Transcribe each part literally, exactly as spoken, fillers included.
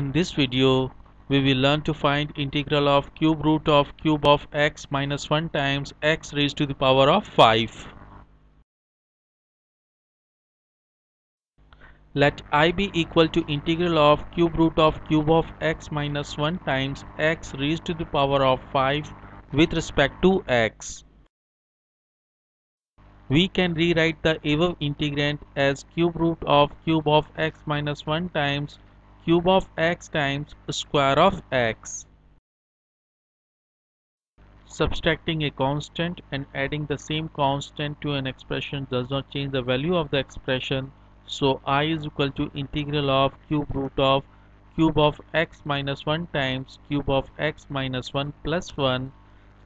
In this video, we will learn to find integral of cube root of cube of x minus one times x raised to the power of five. Let I be equal to integral of cube root of cube of x minus one times x raised to the power of five with respect to x. We can rewrite the above integrand as cube root of cube of x minus one times cube of x times square of x. Subtracting a constant and adding the same constant to an expression does not change the value of the expression, so I is equal to integral of cube root of cube of x minus one times cube of x minus one plus one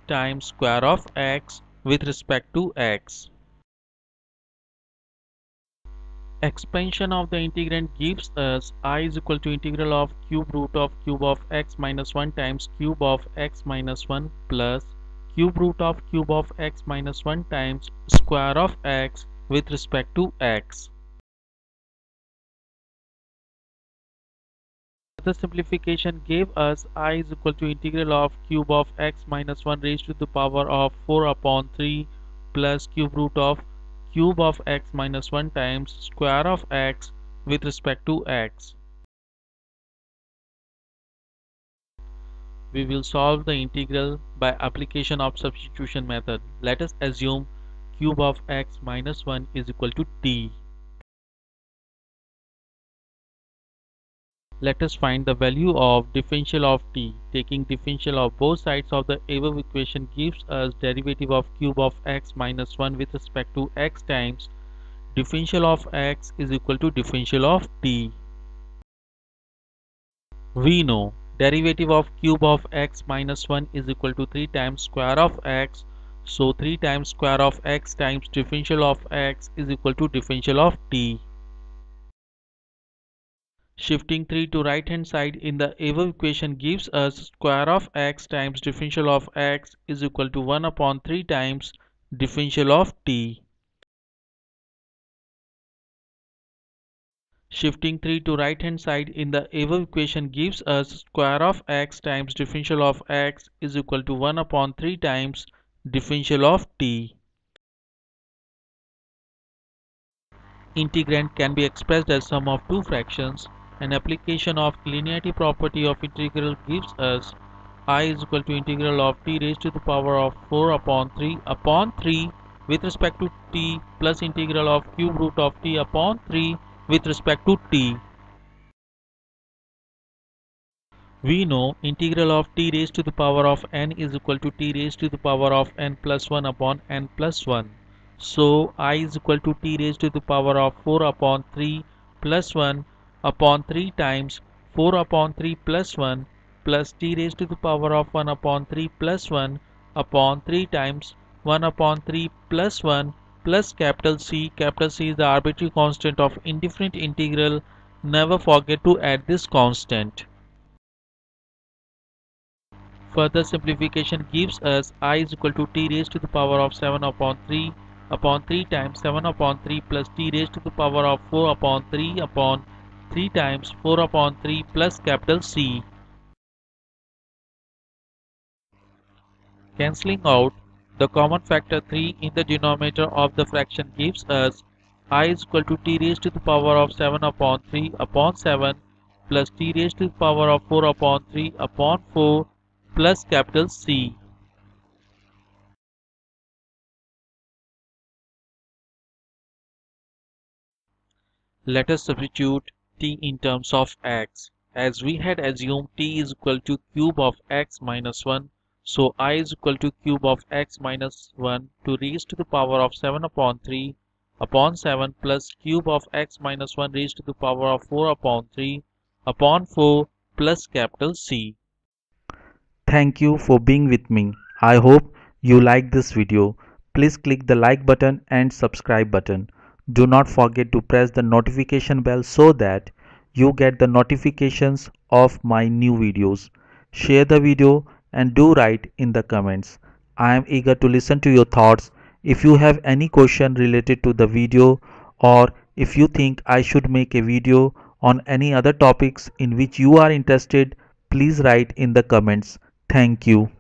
times square of x with respect to x. Expansion of the integrand gives us I is equal to integral of cube root of cube of x minus one times cube of x minus one plus cube root of cube of x minus one times square of x with respect to x. The simplification gave us I is equal to integral of cube of x minus one raised to the power of four upon three plus cube root of cube of x minus one times square of x with respect to x. We will solve the integral by application of substitution method. Let us assume cube of x minus one is equal to t. Let us find the value of differential of t. Taking differential of both sides of the above equation gives us derivative of cube of x minus one with respect to x times differential of x is equal to differential of t. We know derivative of cube of x minus one is equal to three times square of x. So three times square of x times differential of x is equal to differential of t. Shifting three to right hand side in the above equation gives us square of x times differential of x is equal to one upon three times differential of t. Shifting three to right hand side in the above equation gives us square of x times differential of x is equal to one upon three times differential of t. Integrand can be expressed as sum of two fractions. An application of linearity property of integral gives us I is equal to integral of t raised to the power of four upon three upon three with respect to t plus integral of cube root of t upon three with respect to t. We know integral of t raised to the power of n is equal to t raised to the power of n plus one upon n plus one. So I is equal to t raised to the power of four upon three plus one upon three times four upon three plus one plus t raised to the power of one upon three plus one upon three times one upon three plus one plus capital C. Capital C is the arbitrary constant of indifferent integral. Never forget to add this constant. Further simplification gives us I is equal to t raised to the power of seven upon three upon three times seven upon three plus t raised to the power of four upon three upon three times four upon three plus capital C. Cancelling out the common factor three in the denominator of the fraction gives us I is equal to t raised to the power of seven upon three upon seven plus t raised to the power of four upon three upon four plus capital C. Let us substitute t in terms of x. As we had assumed t is equal to cube of x minus one, so I is equal to cube of x minus one to raised to the power of seven upon three upon seven plus cube of x minus one raised to the power of four upon three upon four plus capital C. Thank you for being with me. I hope you like this video. Please click the like button and subscribe button. Do not forget to press the notification bell so that you get the notifications of my new videos. Share the video and do write in the comments. I am eager to listen to your thoughts. If you have any question related to the video or if you think I should make a video on any other topics in which you are interested, please write in the comments. Thank you.